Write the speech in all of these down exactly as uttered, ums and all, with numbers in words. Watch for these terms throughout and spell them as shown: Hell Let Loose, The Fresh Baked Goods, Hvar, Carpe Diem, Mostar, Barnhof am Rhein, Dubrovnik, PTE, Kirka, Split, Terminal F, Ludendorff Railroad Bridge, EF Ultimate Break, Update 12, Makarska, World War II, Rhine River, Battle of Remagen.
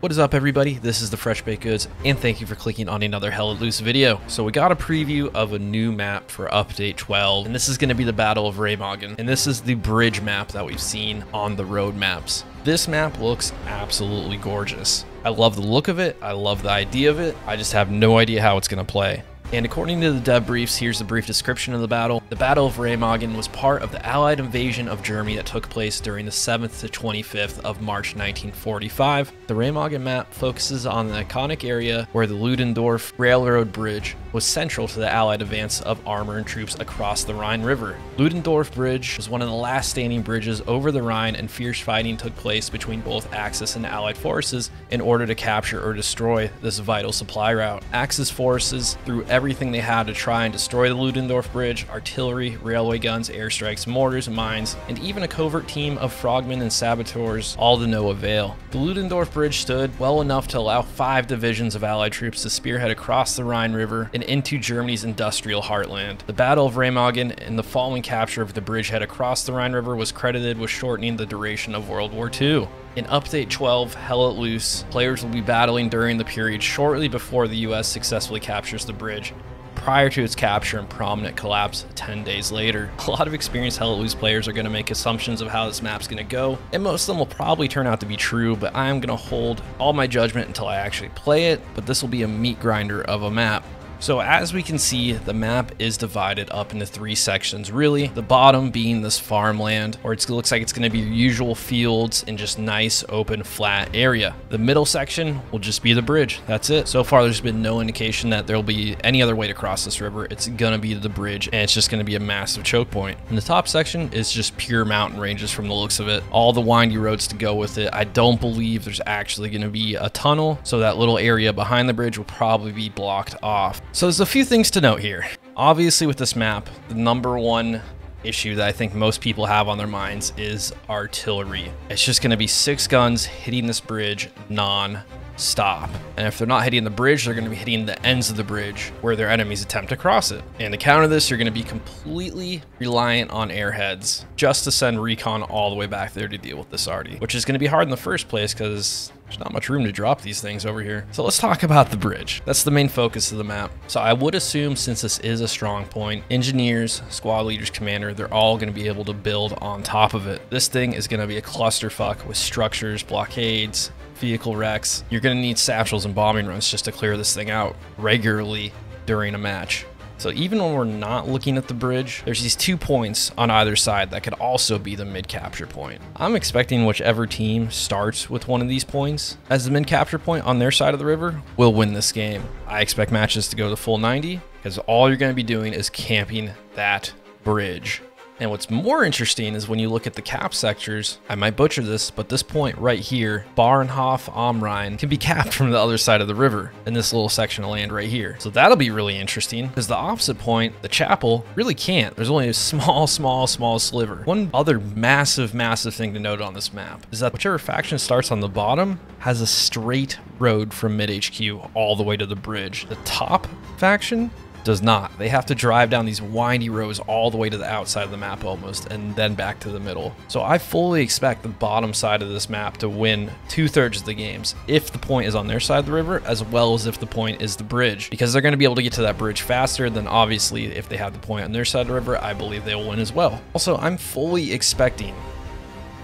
What is up, everybody? This is The Fresh Baked Goods, and thank you for clicking on another Hell Let Loose video. So we got a preview of a new map for Update twelve, and this is going to be the Battle of Remagen, and this is the bridge map that we've seen on the road maps. This map looks absolutely gorgeous. I love the look of it. I love the idea of it. I just have no idea how it's going to play. And according to the debriefs, here's the brief description of the battle. The Battle of Remagen was part of the Allied invasion of Germany that took place during the seventh to twenty-fifth of March nineteen forty-five. The Remagen map focuses on the iconic area where the Ludendorff Railroad Bridge was central to the Allied advance of armor and troops across the Rhine River. Ludendorff Bridge was one of the last standing bridges over the Rhine, and fierce fighting took place between both Axis and Allied forces in order to capture or destroy this vital supply route. Axis forces threw everything they had to try and destroy the Ludendorff Bridge: artillery, railway guns, airstrikes, mortars, mines, and even a covert team of frogmen and saboteurs, all to no avail. The Ludendorff Bridge stood well enough to allow five divisions of Allied troops to spearhead across the Rhine River and into Germany's industrial heartland. The Battle of Remagen and the following capture of the bridgehead across the Rhine River was credited with shortening the duration of World War Two. In Update twelve, Hell Let Loose, players will be battling during the period shortly before the U S successfully captures the bridge, prior to its capture and prominent collapse ten days later. A lot of experienced Hell Let Loose players are going to make assumptions of how this map's going to go, and most of them will probably turn out to be true, but I am going to hold all my judgment until I actually play it, but this will be a meat grinder of a map. So as we can see, the map is divided up into three sections, really. The bottom being this farmland, or it looks like it's going to be your usual fields and just nice, open, flat area. The middle section will just be the bridge. That's it. So far, there's been no indication that there'll be any other way to cross this river. It's going to be the bridge, and it's just going to be a massive choke point. And the top section is just pure mountain ranges from the looks of it. All the windy roads to go with it. I don't believe there's actually going to be a tunnel, so that little area behind the bridge will probably be blocked off. So there's a few things to note here. Obviously, with this map, the number one issue that I think most people have on their minds is artillery. It's just going to be six guns hitting this bridge non-stop. And if they're not hitting the bridge, they're going to be hitting the ends of the bridge where their enemies attempt to cross it. And to counter this, you're going to be completely reliant on airheads just to send recon all the way back there to deal with this arty, which is going to be hard in the first place because there's not much room to drop these things over here. So let's talk about the bridge. That's the main focus of the map. So I would assume, since this is a strong point, engineers, squad leaders, commander, they're all going to be able to build on top of it. This thing is going to be a clusterfuck with structures, blockades, vehicle wrecks. You're going to need satchels and bombing runs just to clear this thing out regularly during a match. So even when we're not looking at the bridge, there's these two points on either side that could also be the mid-capture point. I'm expecting whichever team starts with one of these points as the mid-capture point on their side of the river will win this game. I expect matches to go the full ninety because all you're going to be doing is camping that bridge. And what's more interesting is when you look at the cap sectors, I might butcher this, but this point right here, Barnhof am Rhein, can be capped from the other side of the river in this little section of land right here. So that'll be really interesting because the opposite point, the chapel, really can't. There's only a small, small, small sliver. One other massive, massive thing to note on this map is that whichever faction starts on the bottom has a straight road from mid-H Q all the way to the bridge. The top faction does not. They have to drive down these windy roads all the way to the outside of the map almost, and then back to the middle. So I fully expect the bottom side of this map to win two-thirds of the games if the point is on their side of the river, as well as if the point is the bridge, because they're going to be able to get to that bridge faster than, obviously, if they have the point on their side of the river. I believe they will win as well. Also, I'm fully expecting,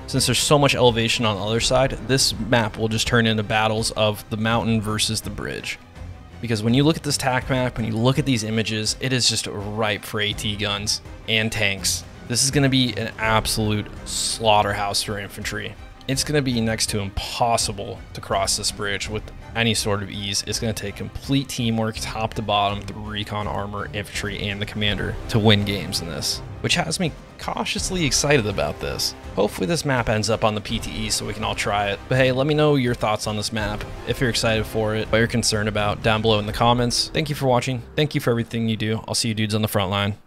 since there's so much elevation on the other side, this map will just turn into battles of the mountain versus the bridge. Because when you look at this tack map, when you look at these images, it is just ripe for AT guns and tanks. This is going to be an absolute slaughterhouse for infantry. It's going to be next to impossible to cross this bridge with any sort of ease. It's going to take complete teamwork, top to bottom, through recon, armor, infantry, and the commander to win games in this, which has me cautiously excited about this. Hopefully this map ends up on the P T E so we can all try it. But hey, let me know your thoughts on this map, if you're excited for it, what you're concerned about down below in the comments. Thank you for watching. Thank you for everything you do. I'll see you dudes on the front line.